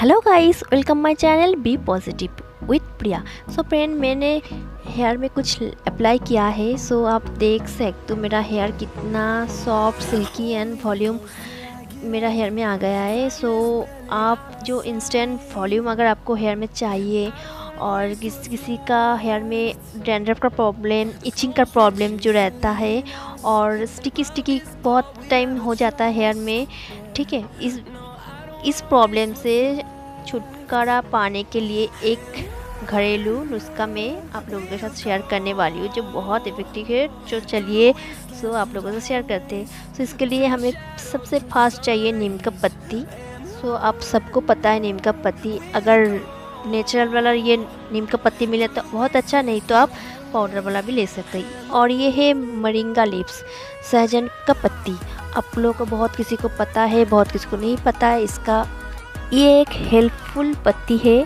Hello guys, welcome my channel be positive with Priya. So friend, मैंने hair में कुछ apply किया है। सो आप देख सकते हो मेरा हेयर कितना सॉफ्ट, सिल्की एंड वॉल्यूम मेरा हेयर में आ गया है। सो आप जो इंस्टेंट वॉल्यूम अगर आपको हेयर में चाहिए और किसी का हेयर में डैंड्रफ का प्रॉब्लम, इचिंग का प्रॉब्लम जो रहता है और स्टिकी बहुत टाइम हो जाता है हेयर में, ठीक है, इस प्रॉब्लम से छुटकारा पाने के लिए एक घरेलू नुस्खा मैं आप लोगों के साथ शेयर करने वाली हूँ जो बहुत इफ़ेक्टिव है। जो चलिए आप लोगों से शेयर करते हैं। सो इसके लिए हमें सबसे फास्ट चाहिए नीम का पत्ती। सो आप सबको पता है नीम का पत्ती, अगर नेचुरल वाला ये नीम का पत्ती मिले तो बहुत अच्छा, नहीं तो आप पाउडर वाला भी ले सकते हैं। और ये है मोरिंगा लीव्स, सहजन का पत्ती। आप लोगों को बहुत किसी को पता है, बहुत किसी को नहीं पता है। इसका ये एक हेल्पफुल पत्ती है,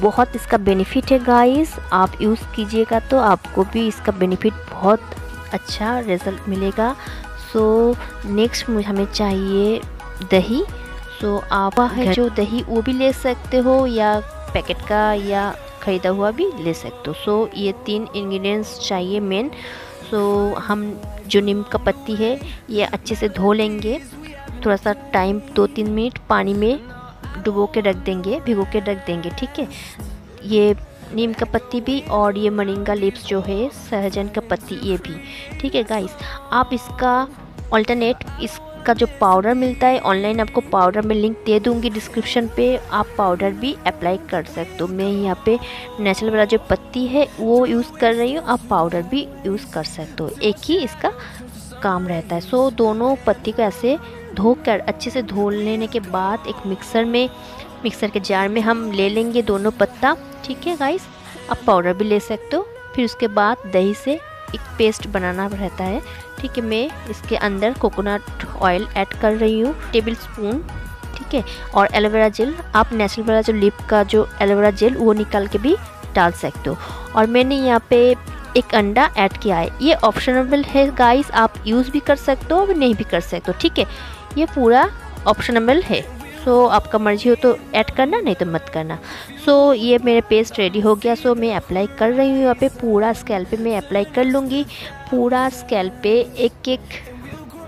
बहुत इसका बेनिफिट है गाइस। आप यूज़ कीजिएगा तो आपको भी इसका बेनिफिट बहुत अच्छा रिजल्ट मिलेगा। सो नेक्स्ट हमें चाहिए दही। सो आप है जो दही वो भी ले सकते हो या पैकेट का या ख़रीदा हुआ भी ले सकते हो। सो ये तीन इंग्रेडिएंट्स चाहिए मेन। सो हम जो नीम का पत्ती है ये अच्छे से धो लेंगे, थोड़ा सा टाइम 2-3 मिनट पानी में भिगो के रख देंगे, ठीक है। ये नीम का पत्ती भी और ये मोरिंगा लीव्स जो है सहजन का पत्ती, ये भी, ठीक है गाइस। आप इसका ऑल्टरनेट का जो पाउडर मिलता है ऑनलाइन, आपको पाउडर में लिंक दे दूंगी डिस्क्रिप्शन पे, आप पाउडर भी अप्लाई कर सकते हो। मैं यहाँ पे नेचुरल वाला जो पत्ती है वो यूज़ कर रही हूँ, आप पाउडर भी यूज़ कर सकते हो, एक ही इसका काम रहता है। सो दोनों पत्ती को ऐसे धोकर अच्छे से धो लेने के बाद एक मिक्सर के जार में हम ले लेंगे दोनों पत्ता, ठीक है गाइस। आप पाउडर भी ले सकते हो। फिर उसके बाद दही से एक पेस्ट बनाना रहता है, ठीक है। मैं इसके अंदर कोकोनट ऑयल ऐड कर रही हूँ 1 टेबल स्पून, ठीक है। और एलोवेरा जेल, आप नेचुरल वाला जो लिप का जो एलोवेरा जेल वो निकाल के भी डाल सकते हो। और मैंने यहाँ पे एक अंडा ऐड किया है, ये ऑप्शनेबल है गाइस, आप यूज़ भी कर सकते हो नहीं भी कर सकते हो, ठीक है। ये पूरा ऑप्शनेबल है। सो आपका मर्जी हो तो ऐड करना, नहीं तो मत करना। सो ये मेरा पेस्ट रेडी हो गया। सो मैं अप्लाई कर रही हूँ यहाँ पे, पूरा स्कैल्प पे मैं अप्लाई कर लूँगी, पूरा स्कैल्प पे एक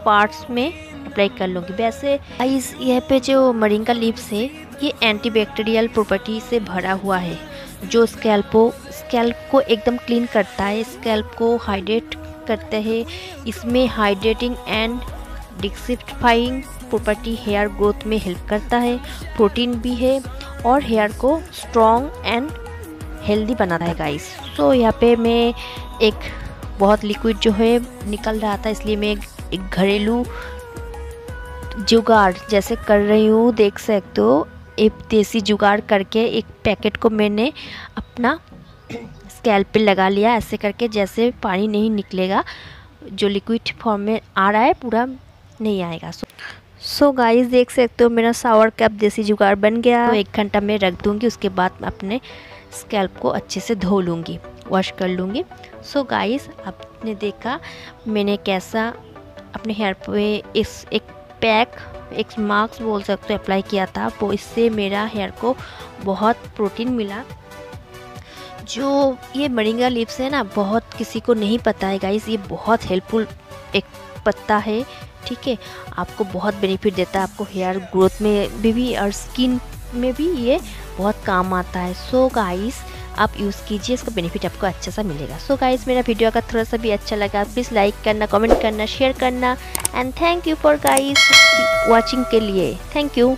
पार्ट्स में अप्लाई कर लूँगी। वैसे गाइस यहाँ पे जो मोरिंगा लीव्स है ये एंटीबैक्टीरियल प्रॉपर्टी से भरा हुआ है, जो स्कैल्प को एकदम क्लीन करता है, स्कैल्प को हाइड्रेट करते हैं। इसमें hydrating and detoxifying property hair growth में हेल्प करता है, प्रोटीन भी है और हेयर को स्ट्रॉन्ग एंड हेल्दी बनाता है गाइस। सो यहाँ पे मैं एक बहुत लिक्विड जो है निकल रहा था, इसलिए मैं एक घरेलू जुगाड़ जैसे कर रही हूँ, देख सकते हो। एक देसी जुगाड़ करके एक पैकेट को मैंने अपना स्कैल्प पे लगा लिया, ऐसे करके जैसे पानी नहीं निकलेगा, जो लिक्विड फॉर्म में आ रहा है पूरा नहीं आएगा। सो गाइस देख सकते हो मेरा सावर कैप देसी जुगाड़ बन गया। 1 घंटा मैं रख दूंगी, उसके बाद मैं अपने स्कैल्प को अच्छे से धो लूँगी, वॉश कर लूँगी। सो गाइस आपने देखा मैंने कैसा अपने हेयर पे इस एक मास्क बोल सकते हो अप्लाई किया था, वो इससे मेरा हेयर को बहुत प्रोटीन मिला। जो ये मोरिंगा लीव्स है ना, बहुत किसी को नहीं पता है गाइस, ये बहुत हेल्पफुल एक पत्ता है, ठीक है। आपको बहुत बेनिफिट देता है, आपको हेयर ग्रोथ में भी और स्किन में भी ये बहुत काम आता है। सो गाइस आप यूज़ कीजिए, इसका बेनिफिट आपको अच्छा सा मिलेगा। सो गाइस मेरा वीडियो अगर थोड़ा सा भी अच्छा लगा प्लीज़ लाइक करना, कमेंट करना, शेयर करना and thank you for guys watching के लिए, थैंक यू।